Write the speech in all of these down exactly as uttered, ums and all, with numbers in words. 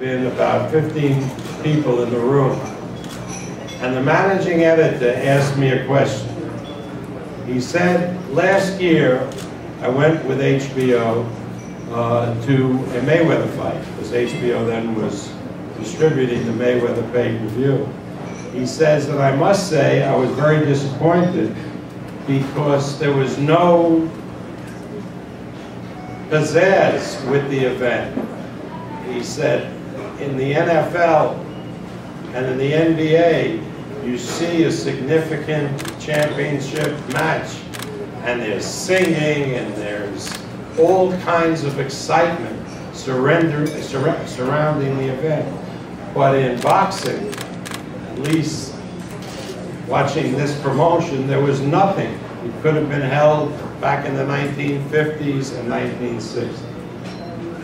Been about fifteen people in the room, and the managing editor asked me a question. He said, last year I went with H B O uh, to a Mayweather fight, because H B O then was distributing the Mayweather pay-per-view. He says that I must say I was very disappointed because there was no pizzazz with the event. He said, in the N F L and in the N B A, you see a significant championship match, and there's singing and there's all kinds of excitement surrender, sur surrounding the event. But in boxing, at least watching this promotion, there was nothing. It could have been held back in the nineteen fifties and nineteen sixties.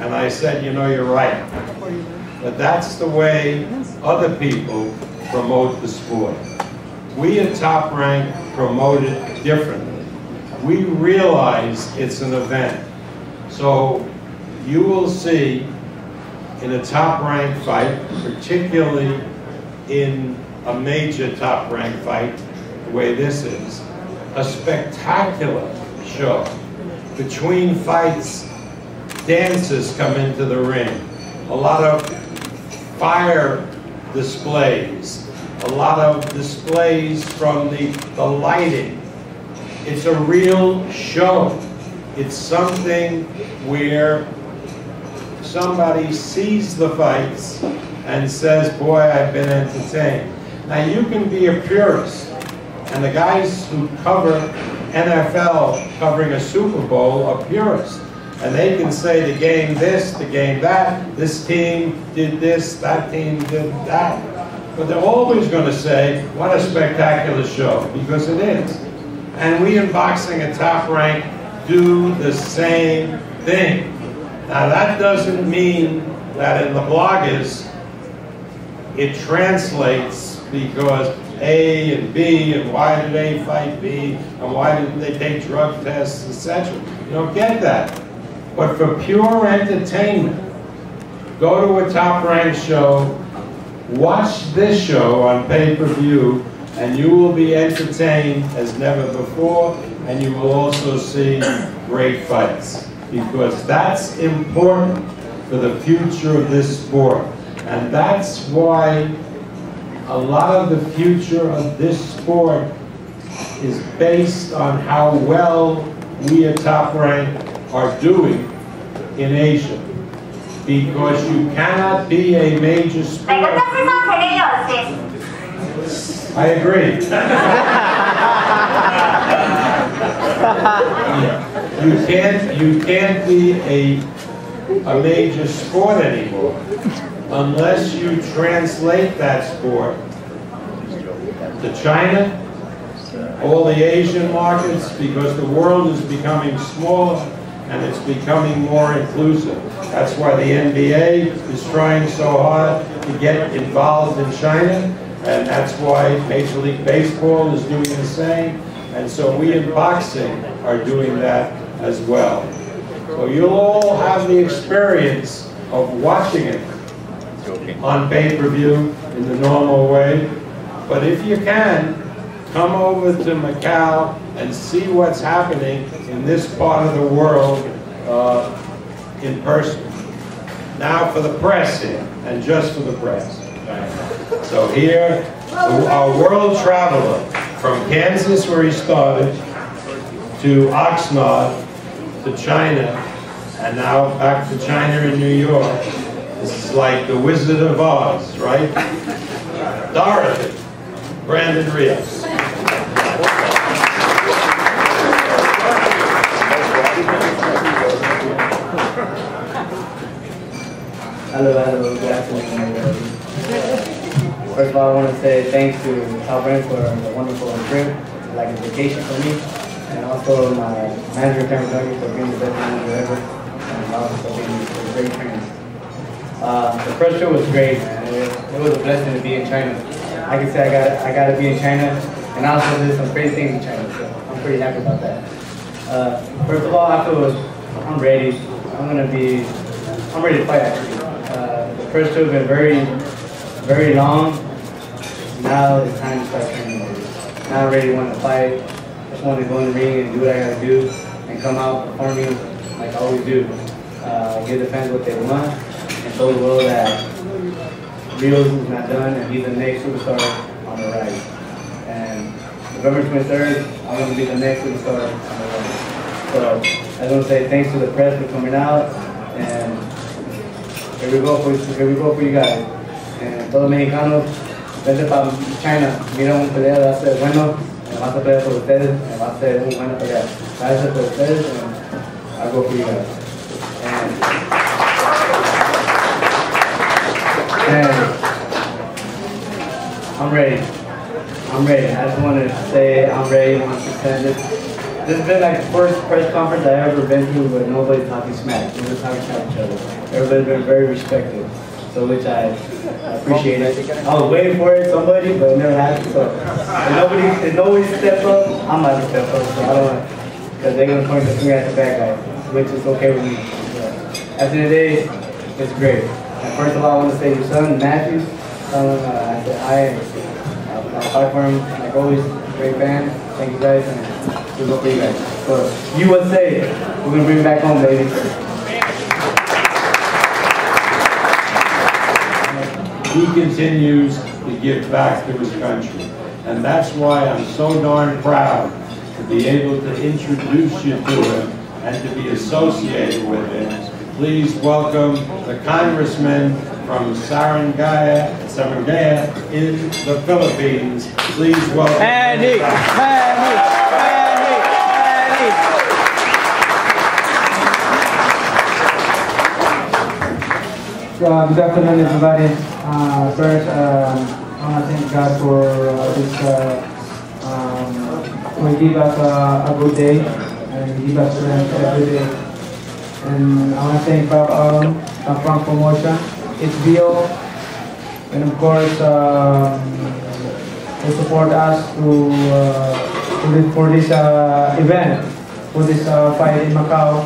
And I said, you know, you're right. But that's the way other people promote the sport. We at Top Rank promote it differently. We realize it's an event. So you will see in a Top Rank fight, particularly in a major Top Rank fight, the way this is, a spectacular show. Between fights, dancers come into the ring, a lot of fire displays, a lot of displays from the, the lighting. It's a real show. It's something where somebody sees the fights and says, boy, I've been entertained. Now you can be a purist, and the guys who cover N F L covering a Super Bowl are purists. And they can say the game this, the game that, this team did this, that team did that. But they're always going to say, what a spectacular show, because it is. And we in boxing at Top Rank do the same thing. Now that doesn't mean that in the bloggers it translates, because A and B, and why did A fight B, and why didn't they take drug tests, et cetera. You don't get that. But for pure entertainment, go to a Top Rank show, watch this show on pay-per-view, and you will be entertained as never before, and you will also see great fights. Because that's important for the future of this sport. And that's why a lot of the future of this sport is based on how well we at Top Rank are doing in Asia, because you cannot be a major sport. I agree. you can't you can't be a a major sport anymore unless you translate that sport to China, all the Asian markets, because the world is becoming smaller. And it's becoming more inclusive. That's why the N B A is trying so hard to get involved in China, and that's why Major League Baseball is doing the same. And so we in boxing are doing that as well. So you'll all have the experience of watching it on pay-per-view in the normal way. But if you can, come over to Macao and see what's happening in this part of the world uh, in person. Now for the press here, and just for the press. So here, our world traveler from Kansas, where he started, to Oxnard, to China, and now back to China and New York. This is like the Wizard of Oz, right? Dorothy, Brandon Rios. Hello, hello, good afternoon, everybody. First of all, I want to say thanks to Cal Brain for the wonderful trip, like a vacation for me, and also my manager, Cameron Duncan, for being the best manager ever, and also for being a great friend. Uh, the first trip was great, man. It, it was a blessing to be in China. I can say I got I got to be in China, and I also did some great things in China, so I'm pretty happy about that. Uh, first of all, afterwards, I'm ready. I'm gonna be. I'm ready to fight, actually. first two have been very, very long. Now it's time to start training. Now I really want to fight. I just want to go in the ring and do what I gotta do and come out performing like I always do. Uh, give the fans what they want and show the world that Rios is not done and he's the next superstar on the rise. And November twenty-third, I'm gonna be the next superstar on the rise. So I want to say thanks to the press for coming out, and here we go for here we go for you guys. And todos mexicanos, vente para China, mira una pelea, va a ser bueno, va a ser pelea por ustedes, va a ser una buena pelea. Gracias por ustedes, and I'll go for you guys. And, and I'm ready. I'm ready. I just want to say I'm ready. I'm excited. This has been like the first press conference I've ever been to where nobody's talking smack. We're just talking smack each other. Everybody's been very respectful, so which I appreciate it. I was waiting for it, somebody, but it never happened. So if nobody, if nobody steps up, I'm not gonna step up. So I don't want to, because they're gonna point the finger at the bad guy, which is okay with me. Yeah. At the end of the day, it's great. And first of all, I want to say your son, Matthew. Um, uh, I said I, I'll, I'll fight for him like always. Great fan. Thank you guys. And, we're going to bring back. So, U S A, we're going to bring it back home, baby. He continues to give back to his country. And that's why I'm so darn proud to be able to introduce you to him and to be associated with him. Please welcome the congressman from Sarangaya, Sarangaya in the Philippines. Please welcome Manny. Manny. Uh, good afternoon, everybody. Uh, first, uh, I want to thank God for uh, this, uh, um, we give us uh, a good day and give us strength every day. And I want to thank Bob Adam, uh, from Promotion, H B O, and of course, uh, to support us to, uh, to live for this uh, event, for this uh, fight in Macao.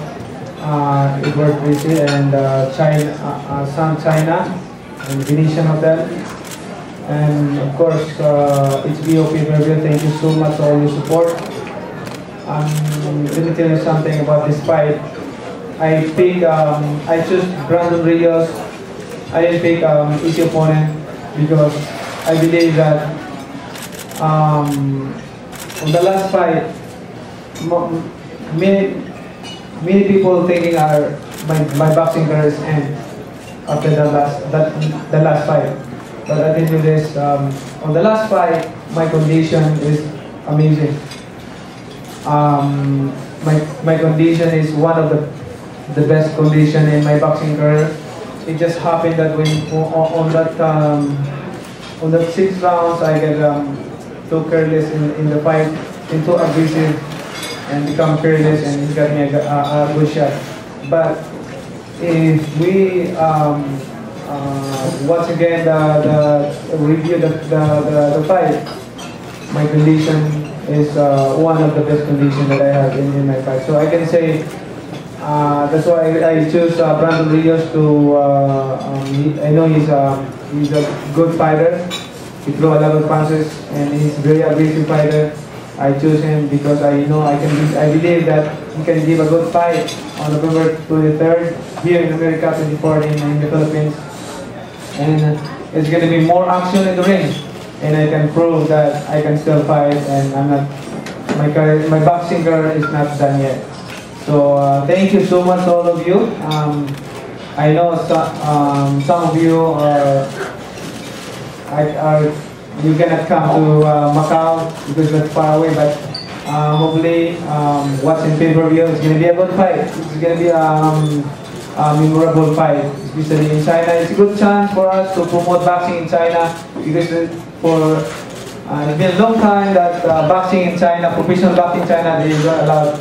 Uh, it worked with it, and uh, China, uh, uh, Sun China, and Venetian Hotel, and of course uh, H B O people. Thank you so much for all your support. Um, let me tell you something about this fight. I pick, um, I choose Brandon Rios. I didn't pick um, easy opponent because I believe that um, on the last fight, many. Many people thinking are my, my boxing career is end after the last that the last fight, but I think this um, on the last fight my condition is amazing. Um, my my condition is one of the the best condition in my boxing career. It just happened that when on, on that um, on that six rounds I get um, too careless in in the fight, and too aggressive. And become fearless, and he got me a, a, a good shot. But if we um, uh, once again the, the review the, the, the, the fight, my condition is uh, one of the best conditions that I have in, in my fight. So I can say uh, that's why I, I choose uh, Brandon Rios to. Uh, um, he, I know he's a he's a good fighter. He throws a lot of punches, and he's a very aggressive fighter. I choose him because I know I can. Be, I believe that he can give a good fight on November twenty-third here in America, twenty-fourth in the Philippines, and it's going to be more action in the ring. And I can prove that I can still fight, and I'm not. My career, my boxing career is not done yet. So uh, thank you so much, all of you. Um, I know so, um, some of you are. are You cannot come to uh, Macao because it's far away, but uh, hopefully um, watching pay-per-view is going to be a good fight. It's going to be um, a memorable fight, especially in China. It's a good chance for us to promote boxing in China because for uh, it's been a long time that uh, boxing in China, professional boxing in China, they don't allow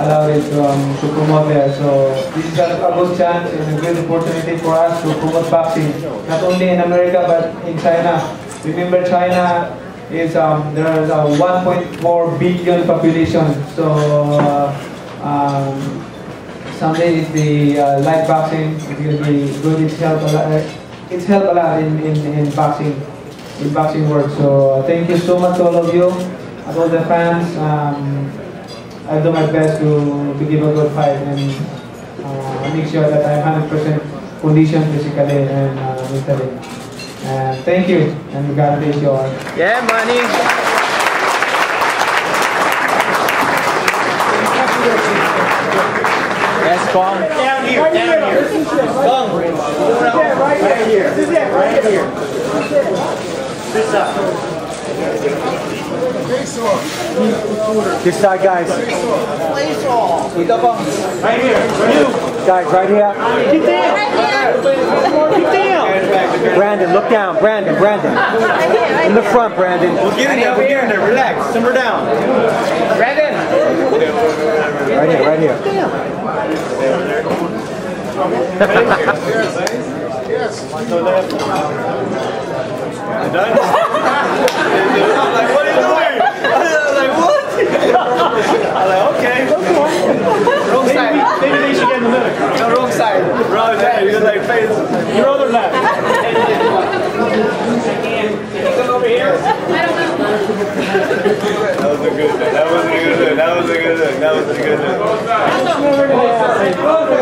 allow it to, um, to promote there. So this is a, a good chance and a good opportunity for us to promote boxing, not only in America but in China. Remember, China is um, there's a one point four billion population. So uh, um, someday, if the uh, light boxing, it will be good itself. it's helped a lot in, in, in boxing, in boxing work. So thank you so much to all of you, and all the fans. Um, I've done my best to, to give a good fight and uh, make sure that I'm one hundred percent conditioned physically and uh, mentally. Uh, thank you, and God bless you all. Yeah, Manny. Yes, Kong. Down here, right down here. This is it, right here. This is it, right here. This side. This side, guys. Right here. Guys, right here. Get down. Get down. Brandon, look down. Brandon, Brandon. In the front, Brandon. We're getting there. We're getting there. Relax. Simmer down. Brandon. Right here, right here. Yes. Like, what are you doing? Like, what? I'm like, okay. Wrong side. Maybe they should get in the middle. No, wrong side. Wrong side. You're like, face. Your other left. Come over here. I don't know. That was a good one. That was a good one. That was a good one. That was a good one.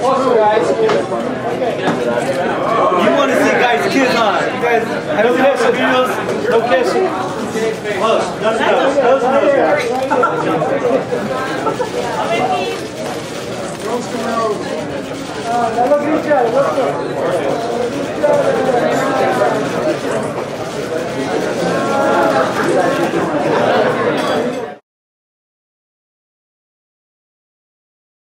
Also, guys, you want to see guys' kids on? You guys, no catching videos, no catching. Oh, none of those. Those are those guys.